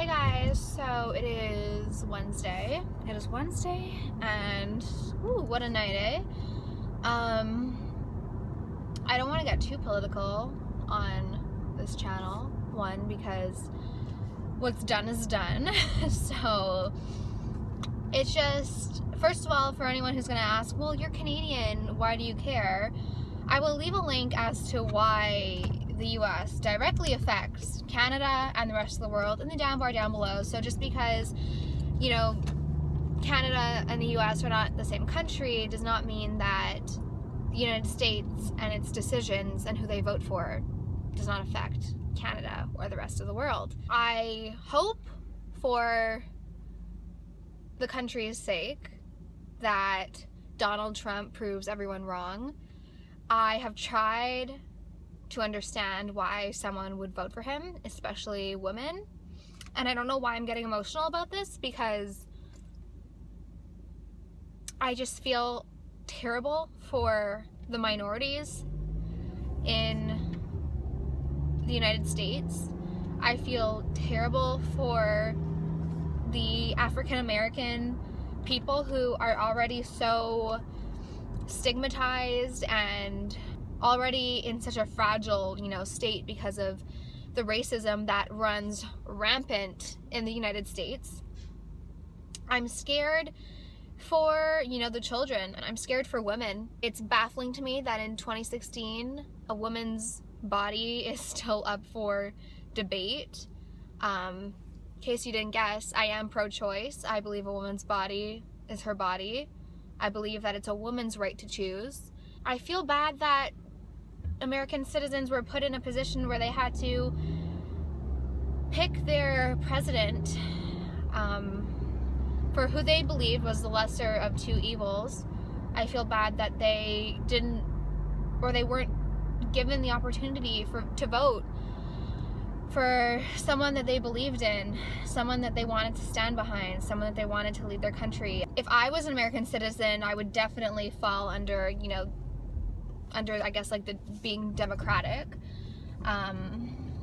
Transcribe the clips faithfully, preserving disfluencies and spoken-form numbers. Hey guys, so it is Wednesday. It is Wednesday, and ooh, what a night, eh? Um, I don't want to get too political on this channel. One, because what's done is done. So it's just, first of all, for anyone who's going to ask, well, you're Canadian, why do you care? I will leave a link as to why the U S directly affects Canada and the rest of the world in the down bar down below. So just because, you know, Canada and the U S are not the same country does not mean that the United States and its decisions and who they vote for does not affect Canada or the rest of the world. I hope for the country's sake that Donald Trump proves everyone wrong. I have tried to understand why someone would vote for him, especially women. And I don't know why I'm getting emotional about this, because I just feel terrible for the minorities in the United States. I feel terrible for the African American people who are already so stigmatized and already in such a fragile, you know, state because of the racism that runs rampant in the United States. I'm scared for, you know, the children, and I'm scared for women. It's baffling to me that in twenty sixteen, a woman's body is still up for debate. Um, in case you didn't guess, I am pro-choice. I believe a woman's body is her body. I believe that it's a woman's right to choose. I feel bad that American citizens were put in a position where they had to pick their president um, for who they believed was the lesser of two evils. I feel bad that they didn't, or they weren't given the opportunity for, to vote for someone that they believed in, someone that they wanted to stand behind, someone that they wanted to lead their country. If I was an American citizen, I would definitely fall under, you know, under, I guess, like the being democratic. Um,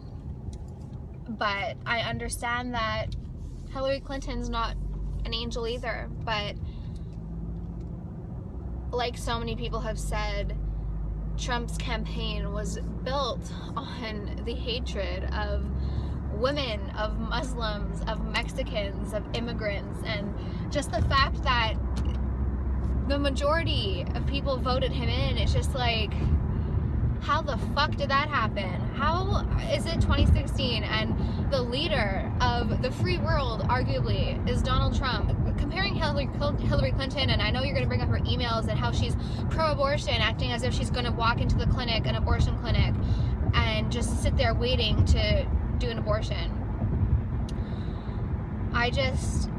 but I understand that Hillary Clinton's not an angel either, but like so many people have said, Trump's campaign was built on the hatred of women, of Muslims, of Mexicans, of immigrants, and just the fact that the majority of people voted him in. It's just like, how the fuck did that happen? How is it twenty sixteen and the leader of the free world, arguably, is Donald Trump? Comparing Hillary Clinton, and I know you're going to bring up her emails and how she's pro-abortion, acting as if she's going to walk into the clinic, an abortion clinic, and just sit there waiting to do an abortion. I just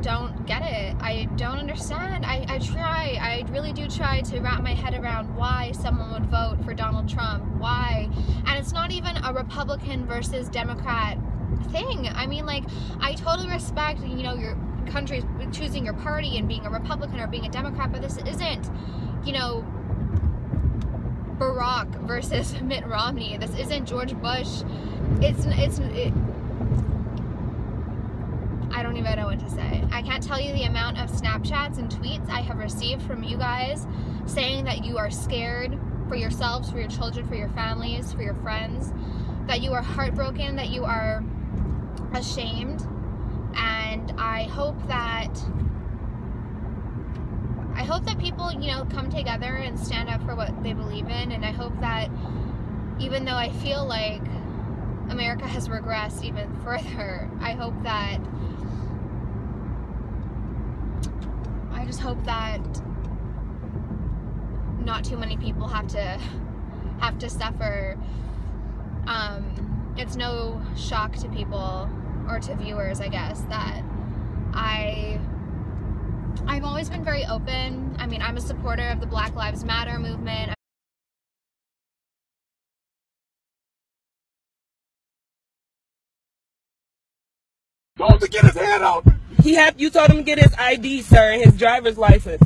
don't get it. I don't understand. I, I try, I really do try to wrap my head around why someone would vote for Donald Trump. Why? And it's not even a Republican versus Democrat thing. I mean, like, I totally respect, you know, your country's choosing your party and being a Republican or being a Democrat, but this isn't, you know, Barack versus Mitt Romney. This isn't George Bush. It's, it's, it, I don't even know what to say. I can't tell you the amount of Snapchats and tweets I have received from you guys saying that you are scared for yourselves, for your children, for your families, for your friends, that you are heartbroken, that you are ashamed. And I hope that, I hope that people, you know, come together and stand up for what they believe in. And I hope that, even though I feel like America has regressed even further, I hope that I just hope that not too many people have to have to suffer. Um, it's no shock to people or to viewers, I guess, that I I've always been very open. I mean, I'm a supporter of the Black Lives Matter movement. Told him to get his hand out. He had, you told him to get his I D, sir, and his driver's license.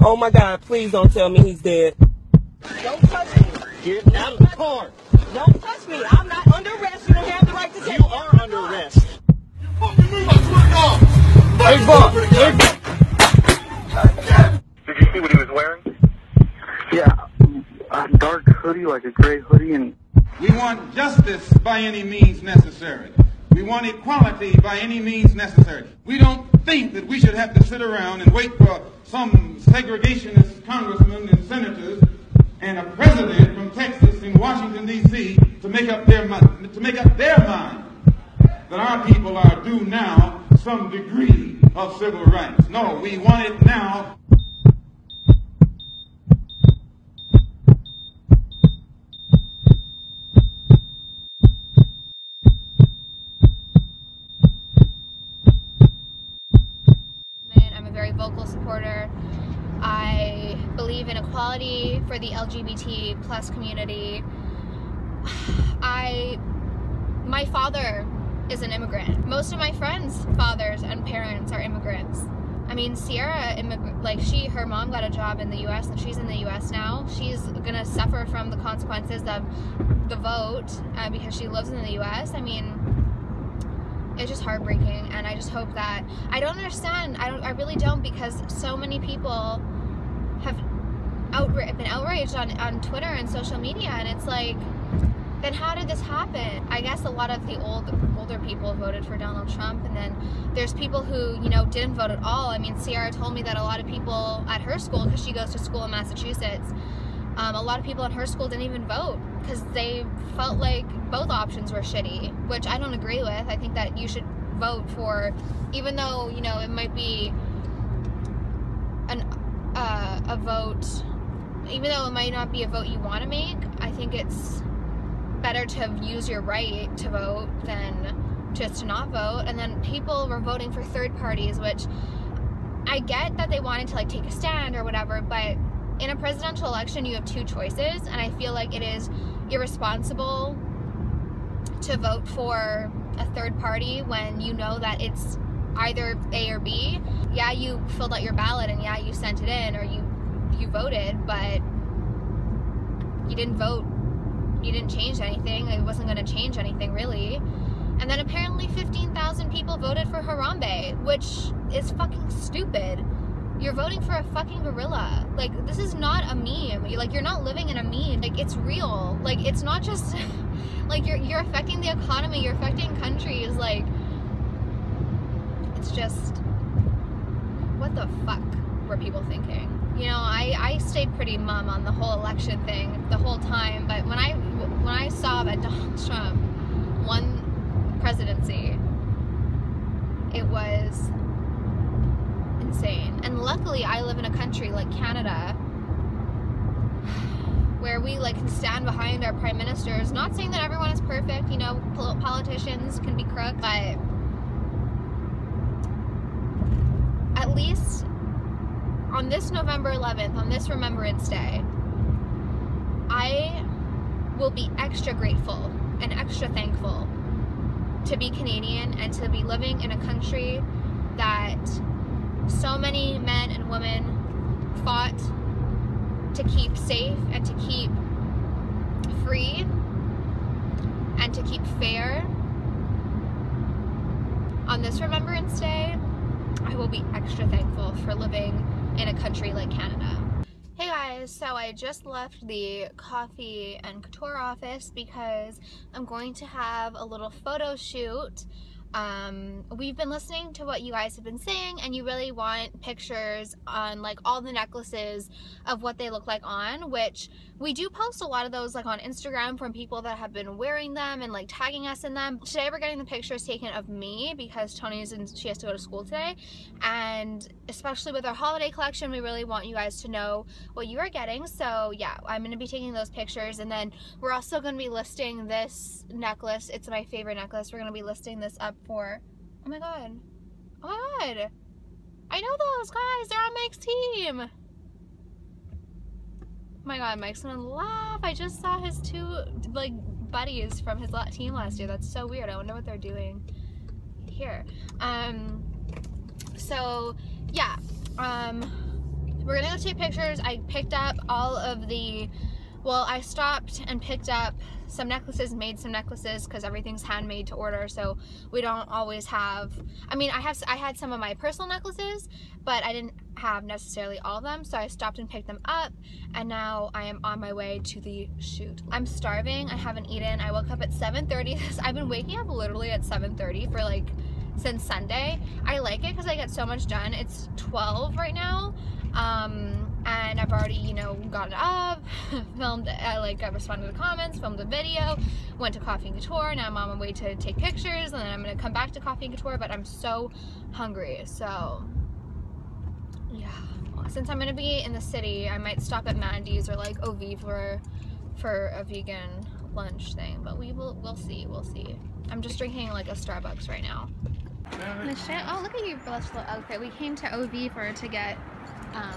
Oh my God, please don't tell me he's dead. Don't touch me. Get out of the car. Don't touch me. I'm not under arrest. You don't have the right to take me. You are under arrest. Big ball. Big ball. Did you see what he was wearing? Yeah, a dark hoodie, like a gray hoodie. And we want justice by any means necessary. We want equality by any means necessary. We don't think that we should have to sit around and wait for some segregationist congressmen and senators and a president from Texas and Washington, D C to make up their mind, to make up their mind that our people are due now some degree of civil rights. No, we want it now. Vocal supporter. I believe in equality for the L G B T plus community. I, my father is an immigrant. Most of my friends' fathers and parents are immigrants. I mean, Sierra, like she, her mom got a job in the U S and she's in the U S now. She's gonna suffer from the consequences of the vote uh, because she lives in the U S. I mean, it's just heartbreaking, and I just hope that I don't understand I don't I really don't, because so many people have outra been outraged on, on Twitter and social media, and it's like, then how did this happen? I guess a lot of the old older people voted for Donald Trump, and then there's people who, you know, didn't vote at all. I mean, Sierra told me that a lot of people at her school, because she goes to school in Massachusetts, Um, a lot of people in her school didn't even vote because they felt like both options were shitty, which I don't agree with. I think that you should vote for, even though, you know, it might be an, uh, a vote, even though it might not be a vote you want to make, I think it's better to use your right to vote than just to not vote. And then people were voting for third parties, which I get that they wanted to, like, take a stand or whatever, but in a presidential election, you have two choices, and I feel like it is irresponsible to vote for a third party when you know that it's either A or B. Yeah, you filled out your ballot, and yeah, you sent it in, or you you voted, but you didn't vote, you didn't change anything. It wasn't gonna change anything, really. And then apparently fifteen thousand people voted for Harambe, which is fucking stupid. You're voting for a fucking gorilla. Like, this is not a meme. You're, like, you're not living in a meme. Like, it's real. Like, it's not just, like, you're, you're affecting the economy. You're affecting countries. Like, it's just, what the fuck were people thinking? You know, I, I stayed pretty mum on the whole election thing the whole time. But when I, when I saw that Donald Trump won presidency, it was insane. And luckily I live in a country like Canada where we, like, can stand behind our prime ministers. Not saying that everyone is perfect, you know, politicians can be crook, but at least on this November eleventh, on this Remembrance Day, I will be extra grateful and extra thankful to be Canadian and to be living in a country that so many men and women fought to keep safe and to keep free and to keep fair. On this Remembrance Day, I will be extra thankful for living in a country like Canada. Hey guys, so I just left the Coffee and Couture office because I'm going to have a little photo shoot. Um, we've been listening to what you guys have been saying, and you really want pictures on, like, all the necklaces of what they look like on, which we do post a lot of those, like, on Instagram from people that have been wearing them and, like, tagging us in them. Today we're getting the pictures taken of me because Tony's and she has to go to school today, and especially with our holiday collection, we really want you guys to know what you are getting. So yeah, I'm going to be taking those pictures, and then we're also going to be listing this necklace. It's my favorite necklace. We're going to be listing this up for, oh my god, oh my god, I know those guys, they're on Mike's team. Oh my god, Mike's gonna laugh. I just saw his two, like, buddies from his team last year. That's so weird. I wonder what they're doing here. Um so yeah, um we're gonna go take pictures. I picked up all of the Well, I stopped and picked up some necklaces, made some necklaces because everything's handmade to order, so we don't always have, I mean, I have, I had some of my personal necklaces, but I didn't have necessarily all of them, so I stopped and picked them up, and now I am on my way to the shoot. I'm starving, I haven't eaten, I woke up at seven thirty, I've been waking up literally at seven thirty for like, since Sunday. I like it because I get so much done. It's twelve right now, um, and I've already, you know, gotten up, filmed, I like I responded to comments, filmed a video, went to Coffee and Couture, now I'm on my way to take pictures, and then I'm going to come back to Coffee and Couture, but I'm so hungry, so yeah. Since I'm going to be in the city, I might stop at Mandy's or like O V for, for a vegan lunch thing, but we will, we'll see, we'll see. I'm just drinking like a Starbucks right now. Oh, look at your blush little outfit. We came to O V for to get um,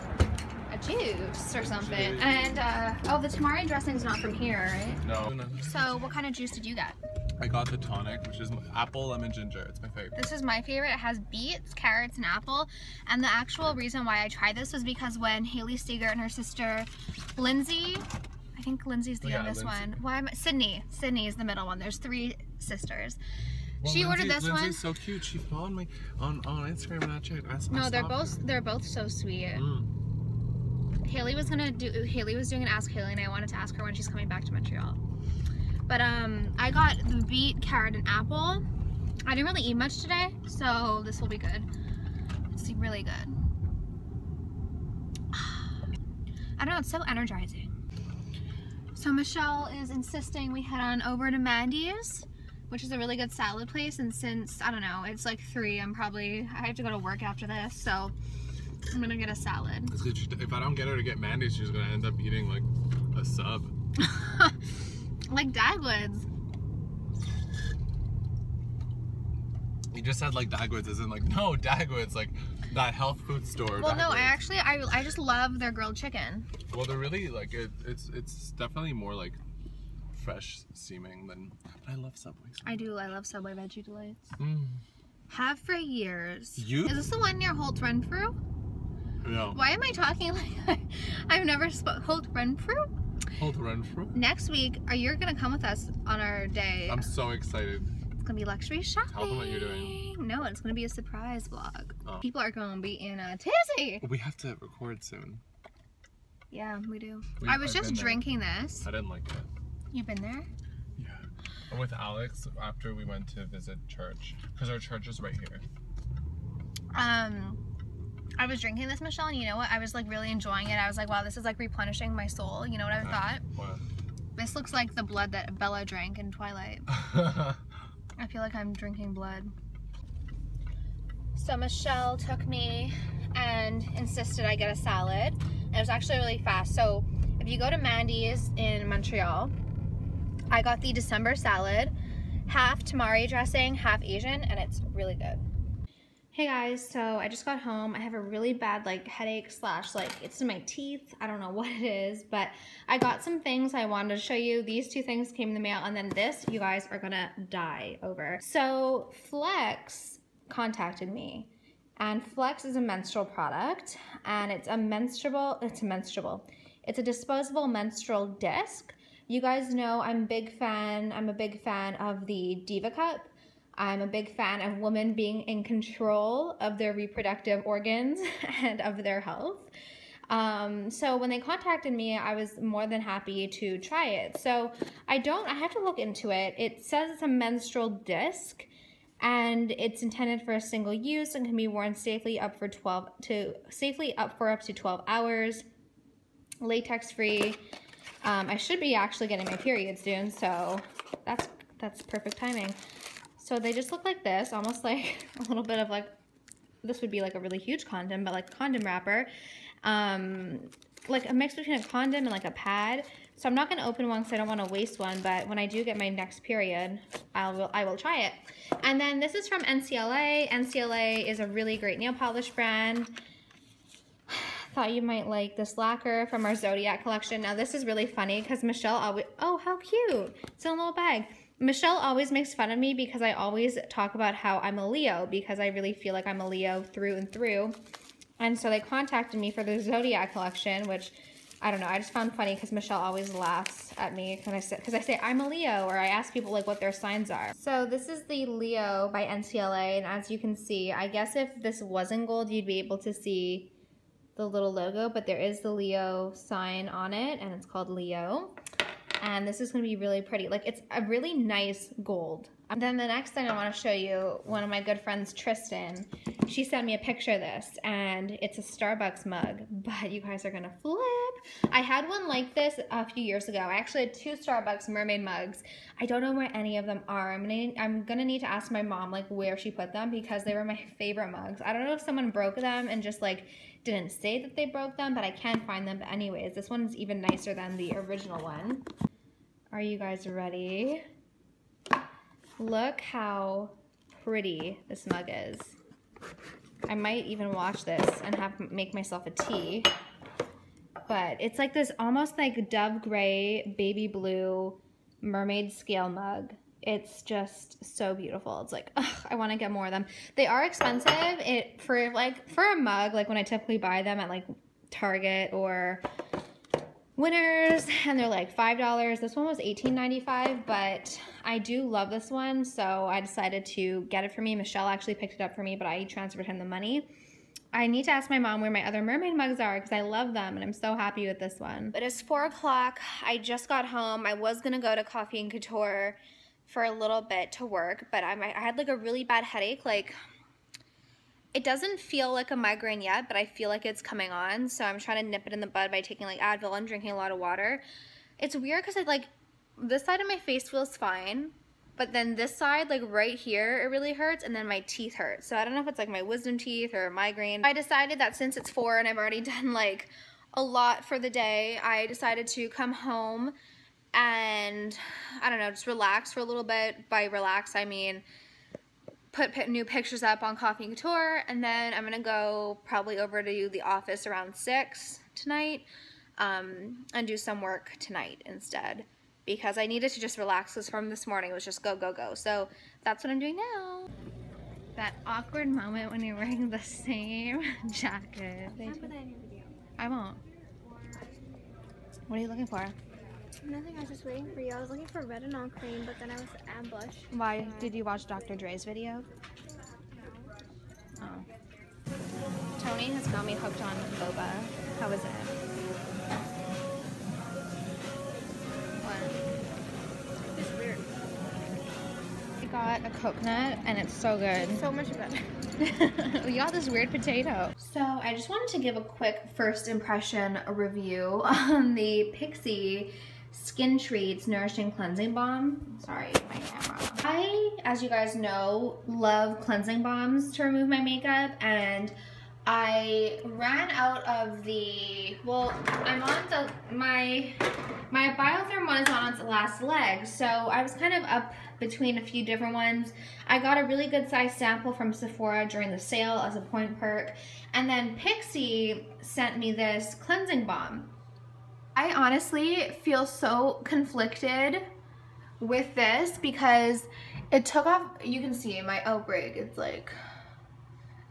a juice or something. And, uh, oh, the tamari dressing's not from here, right? No. So, what kind of juice did you get? I got the tonic, which is apple, lemon, ginger. It's my favorite. This is my favorite. It has beets, carrots, and apple. And the actual reason why I tried this was because when Haley Steger and her sister, Lindsay, I think Lindsay's the youngest oh, yeah, one. Why am I, Sydney. Sydney is the middle one. There's three sisters. Well, she Lindsay, ordered this Lindsay's one. Lindsay's so cute. She followed me on, on Instagram and I checked. I, no, I they're both her. they're both so sweet. Mm. Haley was gonna do. Haley was doing an Ask Haley, and I wanted to ask her when she's coming back to Montreal. But um, I got the beet, carrot, and apple. I didn't really eat much today, so this will be good. It's really good. I don't know. It's so energizing. So Michelle is insisting we head on over to Mandy's, which is a really good salad place, and since, I don't know, it's like three, I'm probably, I have to go to work after this, so I'm gonna get a salad. If I don't get her to get Mandy's, she's gonna end up eating like a sub. Like Dagwood's. You just said like Dagwood's isn't like, no, Dagwood's, like that health food store. Well, Dagwood's. No, I actually, I, I just love their grilled chicken. Well, they're really like, it, it's, it's definitely more like fresh seeming than, but I love Subway. I do, I love Subway Veggie Delights. Mm. Have for years. You? Is this the one near Holt Renfrew? No. Why am I talking like I, I've never spoke, Holt Renfrew? Holt Renfrew. Next week, are you gonna come with us on our day? I'm so excited. It's gonna be luxury shopping. Tell them what you're doing. No, it's gonna be a surprise vlog. Oh. People are gonna be in a tizzy. We have to record soon. Yeah, we do. We, I was I've just drinking there. this. I didn't like it. You've been there? Yeah. With Alex after we went to visit church. Because our church is right here. Um, I was drinking this, Michelle, and you know what? I was like really enjoying it. I was like, wow, this is like replenishing my soul. You know what I thought? What? This looks like the blood that Bella drank in Twilight. I feel like I'm drinking blood. So Michelle took me and insisted I get a salad. And it was actually really fast. So if you go to Mandy's in Montreal, I got the December salad, half tamari dressing, half Asian, and it's really good. Hey guys, so I just got home. I have a really bad like headache slash like it's in my teeth. I don't know what it is, but I got some things I wanted to show you. These two things came in the mail, and then this you guys are gonna die over. So Flex contacted me, and Flex is a menstrual product, and it's a menstrual, it's a menstrual. It's a disposable menstrual disc. You guys know I'm big fan, I'm a big fan of the Diva Cup. I'm a big fan of women being in control of their reproductive organs and of their health. Um, so when they contacted me, I was more than happy to try it. So I don't, I have to look into it. It says it's a menstrual disc and it's intended for a single use and can be worn safely up for twelve to safely up for up to twelve hours. Latex free. Um, I should be actually getting my period soon, so that's that's perfect timing. So they just look like this, almost like a little bit of like, this would be like a really huge condom, but like a condom wrapper. Um, like a mix between a condom and like a pad. So I'm not gonna open one because I don't wanna waste one, but when I do get my next period, I will, I will try it. And then this is from N C L A. N C L A is a really great nail polish brand. Thought you might like this lacquer from our Zodiac collection. Now this is really funny because Michelle always, oh how cute, it's in a little bag. Michelle always makes fun of me because I always talk about how I'm a Leo because I really feel like I'm a Leo through and through. And so they contacted me for the Zodiac collection, which I don't know. I just found funny because Michelle always laughs at me when I say, because I say I'm a Leo, or I ask people like what their signs are. So this is the Leo by N C L A, and as you can see, I guess if this wasn't gold, you'd be able to see the little logo, but there is the Leo sign on it, and it's called Leo. And this is gonna be really pretty. Like, it's a really nice gold. And then the next thing I wanna show you, one of my good friends, Tristan, she sent me a picture of this, and it's a Starbucks mug, but you guys are gonna flip. I had one like this a few years ago. I actually had two Starbucks mermaid mugs. I don't know where any of them are. I'm gonna, I'm gonna need to ask my mom like where she put them, because they were my favorite mugs. I don't know if someone broke them and just like didn't say that they broke them, but I can find them. But anyways, this one's even nicer than the original one. Are you guys ready? Look how pretty this mug is. I might even wash this and have make myself a tea. But it's like this almost like dove gray, baby blue, mermaid scale mug. It's just so beautiful. It's like, ugh, I want to get more of them. They are expensive. It for like for a mug, like when I typically buy them at like Target or Winners, and they're like five dollars. This one was eighteen ninety-five, but I do love this one, so I decided to get it for me. Michelle actually picked it up for me, but I transferred him the money. I need to ask my mom where my other mermaid mugs are, because I love them, and I'm so happy with this one. But it's four o'clock. I just got home. I was going to go to Coffee and Couture for a little bit to work, but I, I had like a really bad headache. Like, it doesn't feel like a migraine yet, but I feel like it's coming on, so I'm trying to nip it in the bud by taking like Advil and drinking a lot of water. It's weird because I like, this side of my face feels fine, but then this side, like right here, it really hurts, and then my teeth hurt. So I don't know if it's like my wisdom teeth or migraine. I decided that since it's four and I've already done like a lot for the day, I decided to come home and, I don't know, just relax for a little bit. By relax, I mean put new pictures up on Coffee and Couture, and then I'm gonna go probably over to the office around six tonight um, and do some work tonight instead, because I needed to just relax, because from this morning it was just go, go, go. So that's what I'm doing now. That awkward moment when you're wearing the same jacket. Can't put that in your video. I won't. What are you looking for? Nothing, I was just waiting for you. I was looking for retinol cream, but then I was ambushed. Why? Uh, Did you watch Doctor Dre's video? No. Oh. Tony has got me hooked on boba. How is it? What? It's weird. I got a coconut, and it's so good. So much better. We got this weird potato. So I just wanted to give a quick first impression review on the Pixie Skin Treats Nourishing Cleansing Balm. Sorry, my camera. I, as you guys know, love cleansing balms to remove my makeup, and I ran out of the, well, I'm on the, my, my Biotherm one is on its last leg, so I was kind of up between a few different ones. I got a really good size sample from Sephora during the sale as a point perk, and then Pixie sent me this cleansing balm. I honestly feel so conflicted with this because it took off, you can see my outbreak, it's like,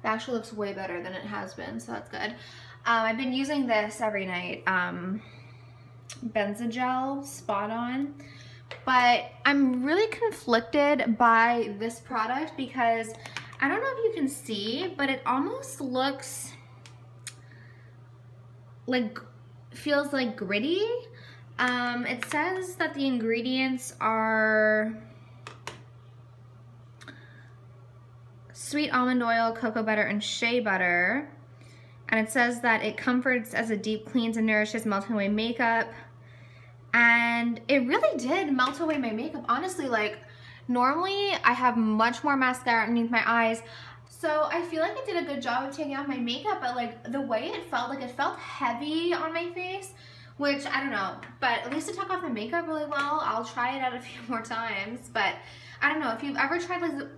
it actually looks way better than it has been, so that's good. Um, I've been using this every night, um, Benzagel Spot On, but I'm really conflicted by this product because I don't know if you can see, but it almost looks like, feels like gritty. Um, it says that the ingredients are sweet almond oil, cocoa butter, and shea butter. And it says that it comforts as a deep cleans and nourishes, melting away makeup. And it really did melt away my makeup. Honestly, like, normally I have much more mascara underneath my eyes. So I feel like it did a good job of taking off my makeup, but like the way it felt, like it felt heavy on my face, which I don't know, but at least it took off my makeup really well. I'll try it out a few more times, but I don't know if you've ever tried like,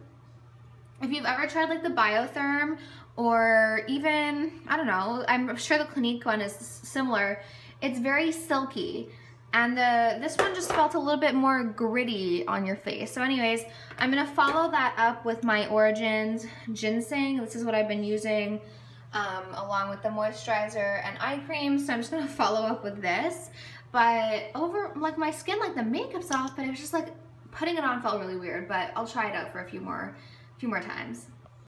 if you've ever tried like the Biotherm or even, I don't know, I'm sure the Clinique one is similar. It's very silky. And the this one just felt a little bit more gritty on your face. So anyways, I'm gonna follow that up with my Origins Ginseng. This is what I've been using um, along with the moisturizer and eye cream. So I'm just gonna follow up with this. But over, like my skin, like the makeup's off, but it was just like putting it on felt really weird. But I'll try it out for a few more, a few more times.